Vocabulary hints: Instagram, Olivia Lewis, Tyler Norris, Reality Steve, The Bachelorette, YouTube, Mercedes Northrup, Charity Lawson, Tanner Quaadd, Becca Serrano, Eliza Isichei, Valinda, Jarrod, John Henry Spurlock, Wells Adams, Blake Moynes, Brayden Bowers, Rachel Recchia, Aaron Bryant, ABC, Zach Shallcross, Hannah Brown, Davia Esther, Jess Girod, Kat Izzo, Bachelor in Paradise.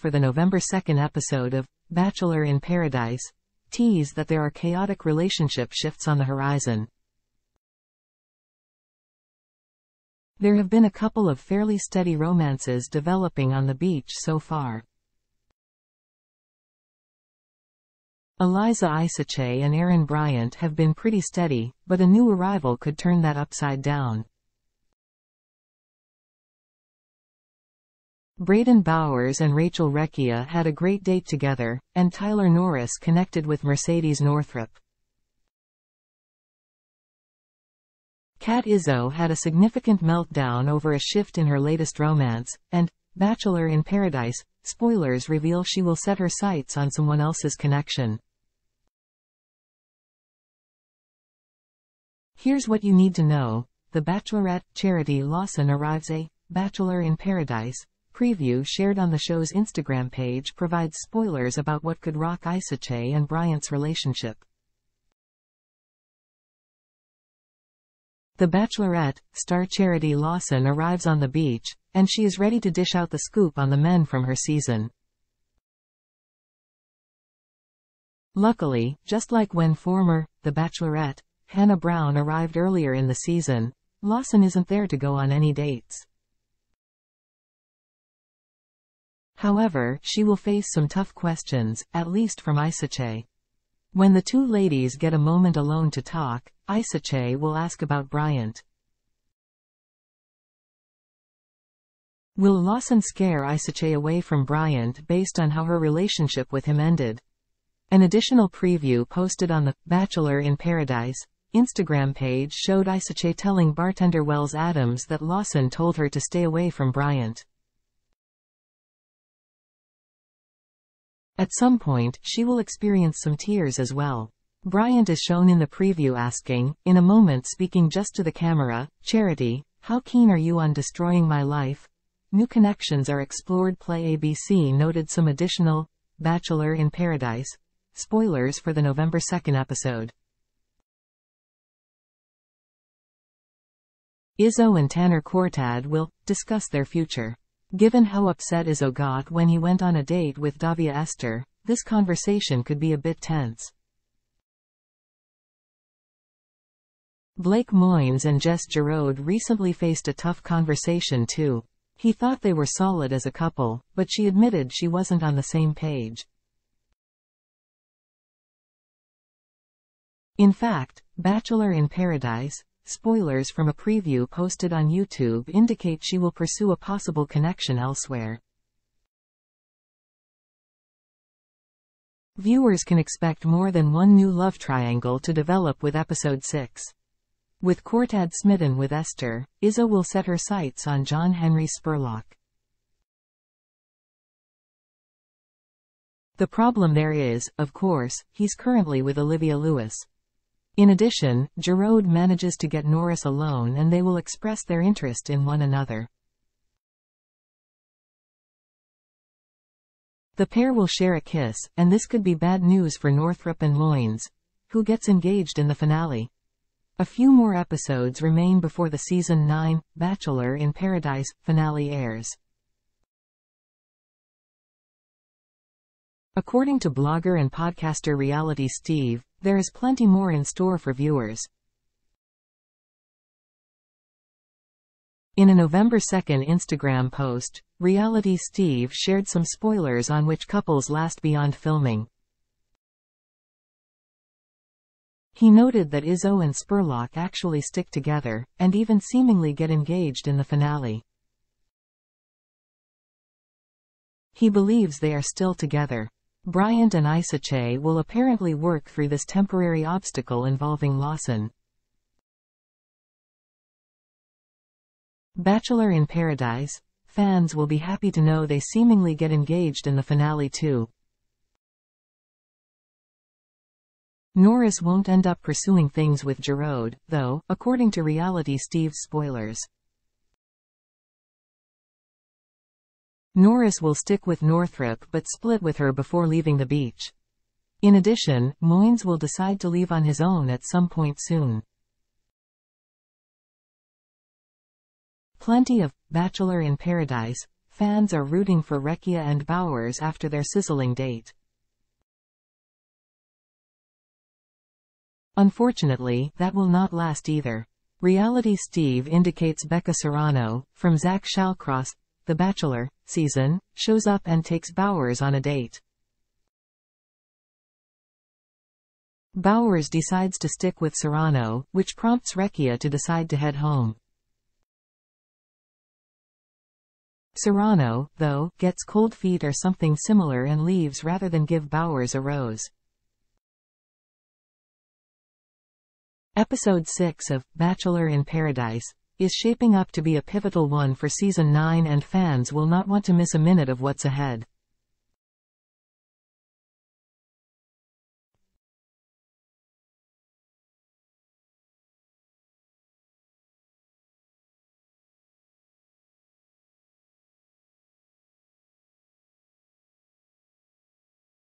for the November 2nd episode of Bachelor in Paradise, tease that there are chaotic relationship shifts on the horizon. There have been a couple of fairly steady romances developing on the beach so far. Eliza Isichei and Aaron Bryant have been pretty steady, but a new arrival could turn that upside down. Brayden Bowers and Rachel Recchia had a great date together, and Tyler Norris connected with Mercedes Northrup. Kat Izzo had a significant meltdown over a shift in her latest romance, and Bachelor in Paradise, spoilers reveal she will set her sights on someone else's connection. Here's what you need to know: The Bachelorette, Charity Lawson arrives. A Bachelor in Paradise preview shared on the show's Instagram page provides spoilers about what could rock Isichei and Bryant's relationship. The Bachelorette star Charity Lawson arrives on the beach, and she is ready to dish out the scoop on the men from her season. Luckily, just like when former The Bachelorette Hannah Brown arrived earlier in the season, Lawson isn't there to go on any dates. However, she will face some tough questions, at least from Isichei. When the two ladies get a moment alone to talk, Isichei will ask about Bryant. Will Lawson scare Isichei away from Bryant based on how her relationship with him ended? An additional preview posted on the Bachelor in Paradise Instagram page showed Isichei telling bartender Wells Adams that Lawson told her to stay away from Bryant. At some point, she will experience some tears as well. Bryant is shown in the preview asking, in a moment speaking just to the camera, "Charity, how keen are you on destroying my life?" New connections are explored. Play ABC noted some additional Bachelor in Paradise spoilers for the November 2nd episode. Izzo and Tanner Quaadd will discuss their future. Given how upset Izzo got when he went on a date with Davia Esther, this conversation could be a bit tense. Blake Moynes and Jess Girod recently faced a tough conversation too. He thought they were solid as a couple, but she admitted she wasn't on the same page. In fact, Bachelor in Paradise spoilers from a preview posted on YouTube indicate she will pursue a possible connection elsewhere. Viewers can expect more than one new love triangle to develop with episode 6. With Quaadd smitten with Esther, Izzo will set her sights on John Henry Spurlock. The problem there is, of course, he's currently with Olivia Lewis. In addition, Jarrod manages to get Norris alone and they will express their interest in one another. The pair will share a kiss, and this could be bad news for Northrup and Moynes, who gets engaged in the finale. A few more episodes remain before the Season 9, Bachelor in Paradise, finale airs. According to blogger and podcaster Reality Steve, there is plenty more in store for viewers. In a November 2nd Instagram post, Reality Steve shared some spoilers on which couples last beyond filming. He noted that Izzo and Spurlock actually stick together, and even seemingly get engaged in the finale. He believes they are still together. Bryant and Isichei will apparently work through this temporary obstacle involving Lawson. Bachelor in Paradise fans will be happy to know they seemingly get engaged in the finale too. Norris won't end up pursuing things with Jarrod, though, according to Reality Steve's spoilers. Norris will stick with Northrup but split with her before leaving the beach. In addition, Moynes will decide to leave on his own at some point soon. Plenty of Bachelor in Paradise fans are rooting for Recchia and Bowers after their sizzling date. Unfortunately, that will not last either. Reality Steve indicates Becca Serrano, from Zach Shallcross, The Bachelor, season, shows up and takes Bowers on a date. Bowers decides to stick with Serrano, which prompts Recchia to decide to head home. Serrano, though, gets cold feet or something similar and leaves rather than give Bowers a rose. Episode 6 of Bachelor in Paradise is shaping up to be a pivotal one for Season 9, and fans will not want to miss a minute of what's ahead.